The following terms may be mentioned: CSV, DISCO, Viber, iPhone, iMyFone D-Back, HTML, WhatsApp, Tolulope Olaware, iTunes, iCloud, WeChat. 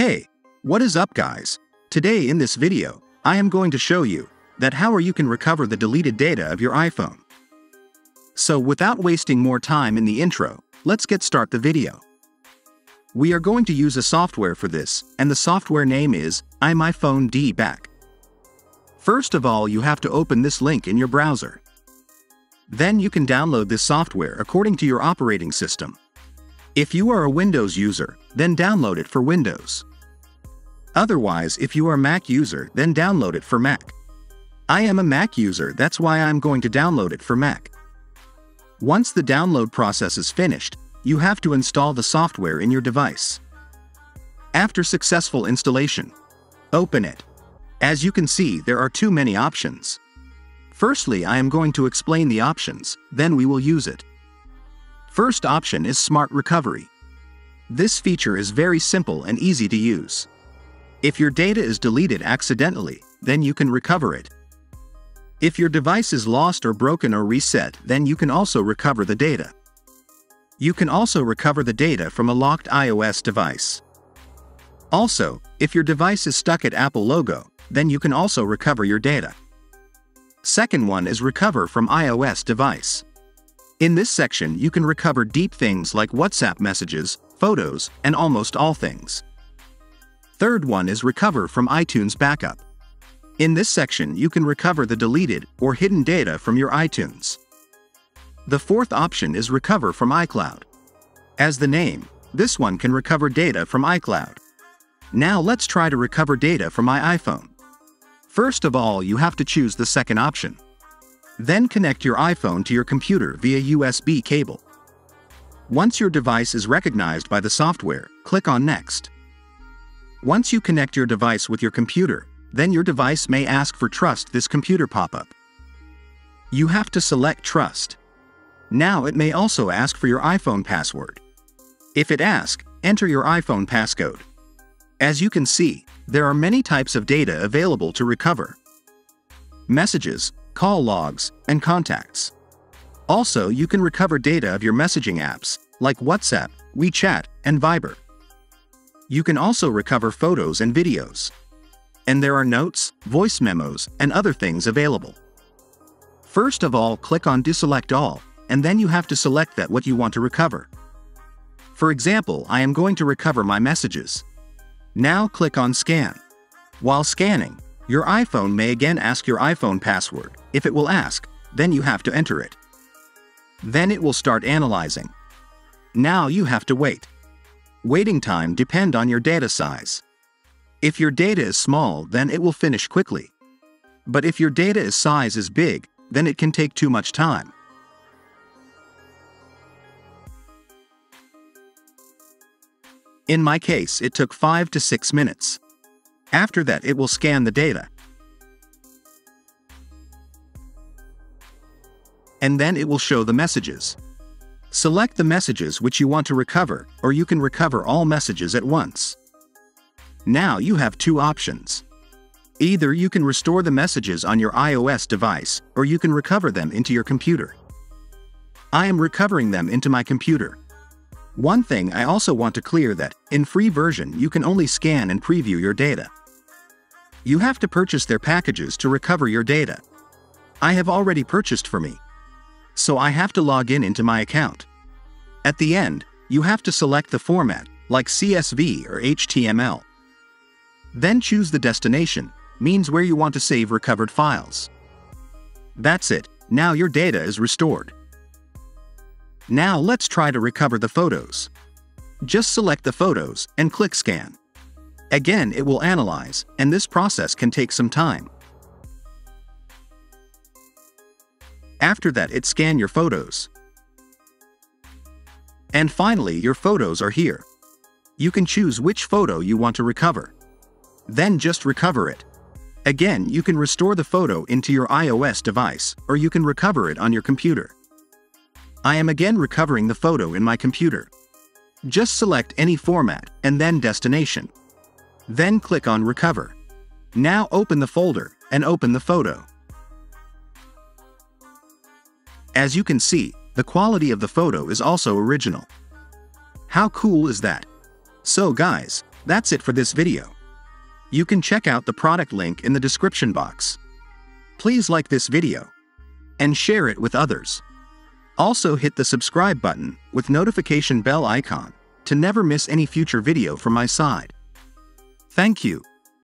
Hey, what is up guys? Today in this video, I am going to show you that how you can recover the deleted data of your iPhone. So without wasting more time in the intro, let's get start the video. We are going to use a software for this, and the software name is iMyFone D-Back. First of all, you have to open this link in your browser. Then you can download this software according to your operating system. If you are a Windows user, then download it for Windows. Otherwise, if you are a Mac user, then download it for Mac. I am a Mac user, that's why I'm going to download it for Mac. Once the download process is finished, you have to install the software in your device. After successful installation, open it. As you can see, there are too many options. Firstly, I am going to explain the options, then we will use it. First option is Smart Recovery. This feature is very simple and easy to use. If your data is deleted accidentally, then you can recover it. If your device is lost or broken or reset, then you can also recover the data. You can also recover the data from a locked iOS device. Also, if your device is stuck at Apple logo, then you can also recover your data. Second one is Recover from iOS device. In this section, you can recover deep things like WhatsApp messages, photos, and almost all things. Third one is Recover from iTunes backup. In this section, you can recover the deleted or hidden data from your iTunes. The fourth option is Recover from iCloud. As the name, this one can recover data from iCloud. Now let's try to recover data from my iPhone. First of all, you have to choose the second option. Then connect your iPhone to your computer via USB cable. Once your device is recognized by the software, click on Next. Once you connect your device with your computer, then your device may ask for Trust this computer pop-up. You have to select Trust. Now it may also ask for your iPhone password. If it asks, enter your iPhone passcode. As you can see, there are many types of data available to recover. Messages, call logs, and contacts. Also, you can recover data of your messaging apps, like WhatsApp, WeChat, and Viber. You can also recover photos and videos. And there are notes, voice memos, and other things available. First of all, click on Deselect All, and then you have to select that what you want to recover. For example, I am going to recover my messages. Now click on Scan. While scanning, your iPhone may again ask your iPhone password. If it will ask, then you have to enter it. Then it will start analyzing. Now you have to wait. Waiting time depends on your data size. If your data is small, then it will finish quickly. But if your data size is big, then it can take too much time. In my case, it took 5 to 6 minutes. After that, it will scan the data. And then it will show the messages. Select the messages which you want to recover, or you can recover all messages at once. Now you have two options. Either you can restore the messages on your iOS device, or you can recover them into your computer. I am recovering them into my computer. One thing I also want to clear that, in free version you can only scan and preview your data. You have to purchase their packages to recover your data. I have already purchased for me. So I have to log in into my account. At the end, you have to select the format, like CSV or HTML. Then choose the destination, means where you want to save recovered files. That's it, now your data is restored. Now let's try to recover the photos. Just select the photos and click Scan. Again, it will analyze, and this process can take some time. After that, it scans your photos. And finally, your photos are here. You can choose which photo you want to recover. Then just recover it. Again, you can restore the photo into your iOS device, or you can recover it on your computer. I am again recovering the photo in my computer. Just select any format, and then destination. Then click on Recover. Now open the folder, and open the photo. As you can see, the quality of the photo is also original. How cool is that? So guys, That's it for this video. You can check out the product link in the description box. Please like this video and share it with others. Also hit the subscribe button with notification bell icon to never miss any future video from my side. Thank you.